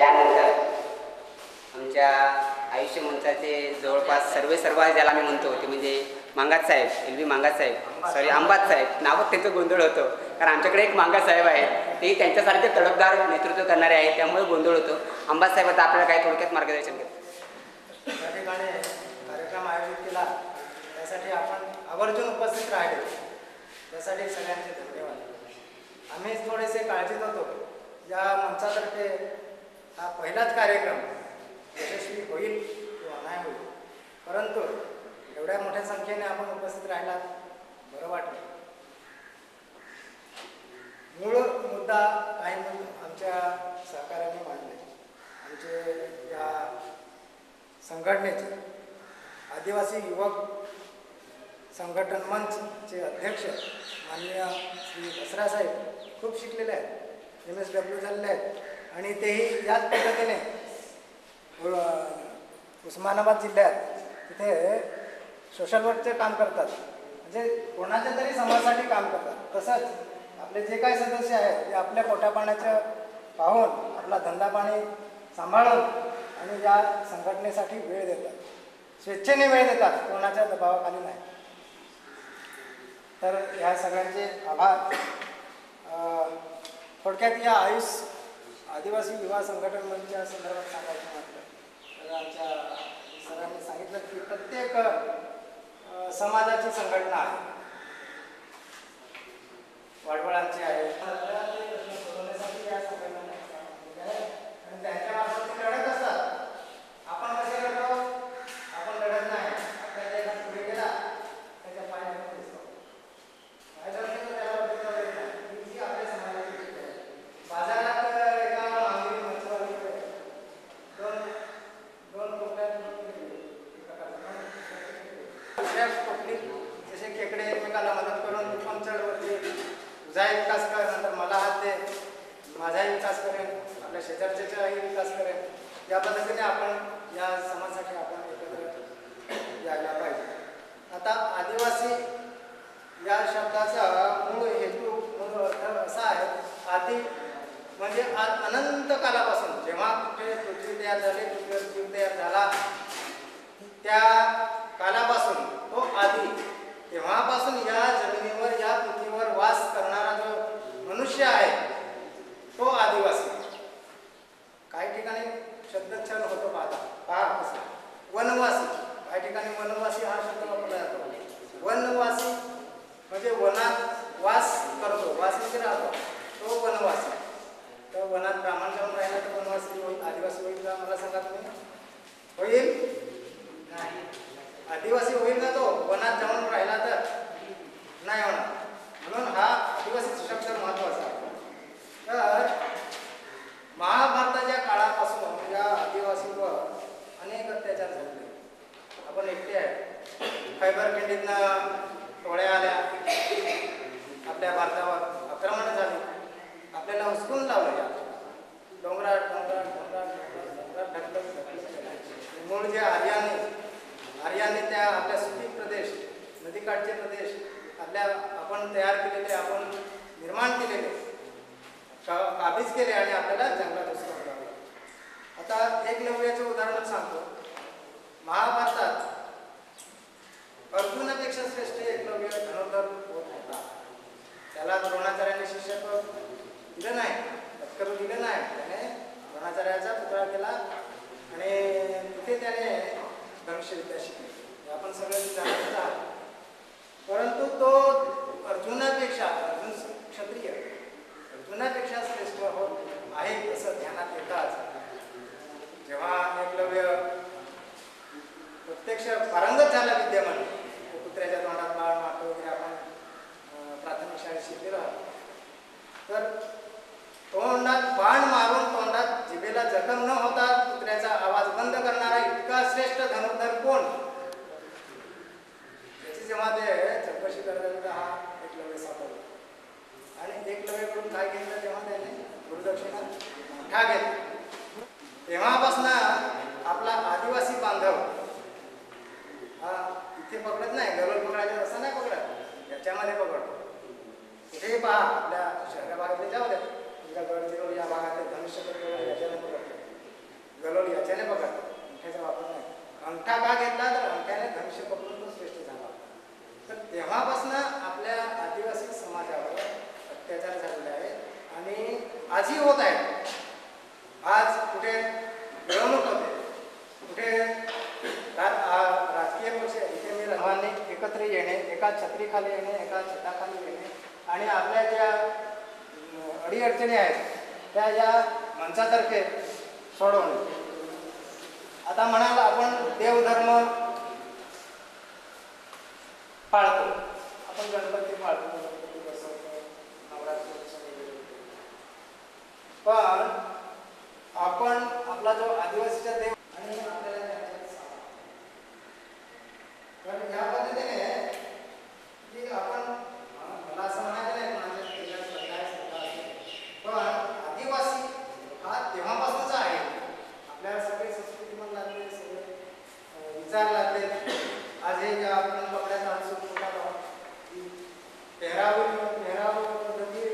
यानंतर आमच्या आयुष्य मंचाचे जवळपास सर्व ज्याला आम्ही म्हणतो ते म्हणजे मांगात साहेब, एल बी मांगात साहेब, सॉरी आंबात साहेब, नावच त्यांचं गोंधळ होतं कारण आमच्याकडे एक मांगात साहेब आहेत, तेही त्यांच्यासारखे तडफदार नेतृत्व करणारे आहेत, त्यामुळे गोंधळ होतो. आंबात साहेब आता आपल्याला काही थोडक्यात मार्गदर्शन करतात. त्या ठिकाणी कार्यक्रम आयोजित केला त्यासाठी आपण आवर्जून उपस्थित राहिले त्यासाठी सगळ्यांचे धन्यवाद. आम्ही थोडेसे काळजीत होतो या मंचातर्फे हा पहिलाच कार्यक्रम यशस्वी होईल किंवा नाही होईल, परंतु एवढ्या मोठ्या संख्येने आपण उपस्थित राहिलात बरं वाटलं. मूळ मुद्दा काही आमच्या सहकाऱ्यांनी मांडले, आमचे या संघटनेचे आदिवासी युवक संघटन मंचचे अध्यक्ष माननीय श्री दसरासाहेब खूप शिकलेले आहेत, MSW झालेले आहेत आणि तेही याच पद्धतीने उस्मानाबाद जिल्ह्यात तिथे सोशल वर्कचे काम करतात, म्हणजे कोणाच्या तरी समाजासाठी काम करतात. तसंच आपले जे काही सदस्य आहेत ते आपल्या पोटापाण्याचं पाहून आपला धंदापाणी सांभाळून आणि या संघटनेसाठी वेळ देतात, स्वेच्छेने वेळ देतात, कोणाच्या दबावाखाली नाही. तर ह्या सगळ्यांचे आभार. थोडक्यात या आयुष आदिवासी विवाह संघटन मंचच्या संदर्भात सांगायचं म्हटलं तर आमच्या सरांनी सांगितलं की प्रत्येक समाजाची संघटना आहे, वाडवळांची आहे, प्रश्न सोडवण्यासाठी या संघटना आणि त्यांच्यामार्फत ते लढत असतात. आपण कसे लढतो? आपण लढत नाही, आपल्याला एका पुढे गेला त्याच्या पायावर दिसतो, पायावर दिसतो त्याला दिसता येत नाही. ही आपल्या समाजाची गोष्ट आहे. बाजारात एका मागणी मंचावर दोन कोपऱ्यात जसे खेकडे एकमेकाला मदत करून दुकान चढवरती तुझाही विकास कर, नंतर मला हात दे, माझाही विकास करेन, आपल्या शेजारच्याही विकास करेन, या पद्धतीने आपण या समाजासाठी आपण एकत्र यायला पाहिजे. आता आदिवासी या शब्दाचा मूळ हेतू मूळ अर्थ असा आहे, आदि म्हणजे अनंत कालापासून जेव्हा कुठे पृथ्वी तयार झाली, कुठे जीव तयार झाला त्या कालापासून तो आदि, तेव्हापासून या जमिनीवर या पृथ्वीवर वास करणारा जो मनुष्य आहे तो आदिवासी. काही ठिकाणी शब्दच्छन होतो, पाहता वनवासी, काही ठिकाणी वनवासी हा शब्द वापरला जातो. वनवासी म्हणजे वनात वास करतो, वासमध्ये राहतो तो वनवासी. तर वनात ब्राह्मण जाऊन राहिला तर वनवासी होईल, आदिवासी होईल का? मला सांगा तुम्ही, होईल नाही? आदिवासी होईल ना तो वनात जाऊन राहिला तर? नाही होणार. म्हणून हा आदिवासी शब्द महत्त्वाचा आहे. तर महाभारताच्या काळापासून या आदिवासीवर अनेक अत्याचार झाले. आपण एकटे आहे, खैबर खिंडीतनं टोळ्या आल्या आपल्या भारतावर, आक्रमण झाली, आपल्याला हुसकून लावलं. डोंगराळ डोंगराळ डोंगराळ डोंगराळ ढकलत मूळ जे आर्याने त्या आपल्या सुपीक प्रदेश, नदीकाठचे प्रदेश आपल्या आपण तयार केलेले, आपण निर्माण केलेले, काबीज केले आणि आपल्याला जंगलात उसकावून लावले. आता एक नव्याचं उदाहरण सांगतो. महाभारतात अर्जुनापेक्षा श्रेष्ठ एक नव्य धनुर्धर होत होता. त्याला द्रोणाचार्याने शिष्यत्व दिलं नाही, तत्करू दिलं नाही. त्याने द्रोणाचार्याचा पुतळा केला आणि तिथे त्याने धनुष्यविद्या शिकली. आपण सगळ्यांनी जाणत आहोत. परंतु तो अर्जुन क्षत्रिय अर्जुनापेक्षा श्रेष्ठ होत आहे असं ध्यानात येताच जेव्हा एकलव्य प्रत्यक्ष पारंगत झाला विद्यमान, कुत्र्याच्या तोंडात लाळ मारतो वगैरे आपण प्राथमिक शाळेत शिकलेलो आहोत. तर तोंडात बाण मारून तोंडात जिभेला जखम न होता कुत्र्याचा आवाज बंद करणारा इतका श्रेष्ठ धनुर्धर कोण? त्याची जेव्हा ते चौकशी करण्याचा हा एकलव्य सापडला आणि एकलव्यकडून काय घेतलं तेव्हा त्याने गुरुदक्षिणा मोठा घेतला. तेव्हापासून आपला आदिवासी बांधव हा इथे पकडत नाही, गलोल पकडायचा असं नाही पकडत, याच्यामध्ये पकडतो. कुठेही पहा, आपल्या शहरा भागातले जाऊ द्या, गडचिरोली या भागातले धनुष्यकडे याच्यामध्ये पकडतो. गलोलिया त्याने बघा अंगठ्याचा वापर नाही. अंगठा का घेतला तर अंगठ्याने धनुष्य पकडून तो श्रेष्ठ झाला. तर तेव्हापासून आपल्या आदिवासी समाजावर अत्याचार झालेले आहेत आणि आजही होत आहेत. आज कुठे मिळवणूक होते, कुठे राजकीय पक्ष इथे मिळवणे, एकत्र येणे, एका छत्रीखाली येणे, एका छताखाली येणे आणि आपल्या ज्या अडीअडचणी आहेत त्या या मंचातर्फे सोडवणे. आता म्हणाल आपण देवधर्म पाळतो, आपण गणपती पाळतो, गणपती बसवतो, नवरात्र पण आपण आपला जो आदिवासीचा देव आणि आपल्याला कारण या पद्धतीने की आपण मला असं म्हणायचं नाही पण आदिवासी हा तेव्हापासूनच आहे. आपल्याला सगळी संस्कृती मन लागले, सगळे विचार लागले. आज हे ज्या आपण कपड्याचा अनुसूचित की पेहराव पद्धती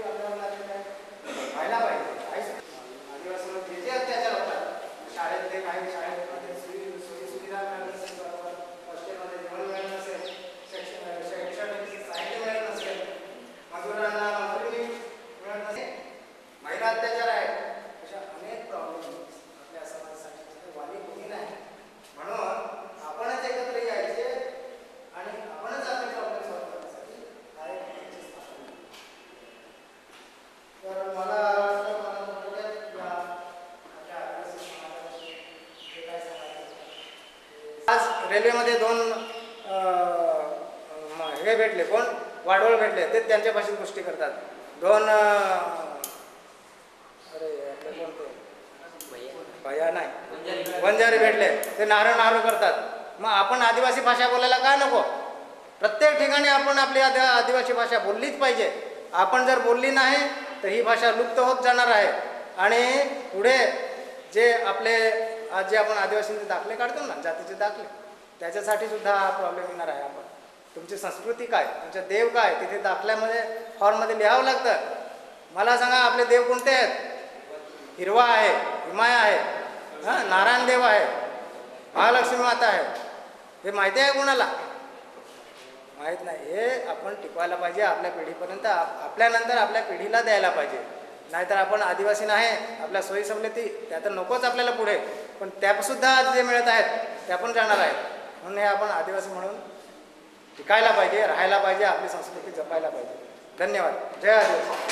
आपल्याला लागलेल्या व्हायला पाहिजे. आदिवासीमध्ये जे अत्याचार होतात शाळेतले, काही शाळेमध्ये सोयीसुविधा मिळत नसेल, बरोबर हॉस्टेलमध्ये जेवण मिळत नसेल, शैक्षणिक साहित्य मिळत नसेल, मजुरांना मजुरी मिळत नसेल, महिला अत्याचार आहेत, अशा अनेक प्रॉब्लेम आपल्या समाजासाठी वाली कोणी नाही. म्हणून आपणच एकत्र यायचे आणि आपणच आपले प्रॉब्लेम सॉल्व्ह करण्यासाठी कार्यक्रमाची स्थापना. तर रेल्वेमध्ये दोन हे भेटले, कोण वाडवळ भेटले, ते त्यांच्या भाषेत गोष्टी करतात. दोन अरे आपले कोणते भैया नाही वंजारी भेटले, ते नारळ नारळ करतात. मग आपण आदिवासी भाषा बोलायला का नको? प्रत्येक ठिकाणी आपण आपली आदिवासी भाषा बोललीच पाहिजे. आपण जर बोलली नाही तर ही भाषा लुप्त होत जाणार आहे आणि पुढे जे आपले आज जे आपण आदिवासींचे दाखले काढतो ना, जातीचे दाखले, त्याच्यासाठी सुद्धा हा प्रॉब्लेम येणार आहे. आपण तुमची संस्कृती काय, तुमचा देव काय, तिथे दाखल्यामध्ये फॉर्ममध्ये लिहावं लागतं. मला सांगा आपले देव कोणते आहेत? हिरवा आहे, हिमाया आहे, हां नारायण देव आहे, महालक्ष्मी माता आहे. हे माहिती आहे कोणाला? माहीत नाही. हे आपण टिकवायला पाहिजे आपल्या पिढीपर्यंत, आपल्यानंतर आपल्या पिढीला द्यायला पाहिजे. नाहीतर आपण आदिवासी नाही, आपल्या सोयी सवलती त्या तर नकोच आपल्याला पुढे, पण त्यासुद्धा आज जे मिळत आहेत त्या पण जाणार आहेत. म्हणून हे आपण आदिवासी म्हणून टिकायला पाहिजे, राहायला पाहिजे, आपली संस्कृती जपायला पाहिजे. धन्यवाद. जय आदिवासी.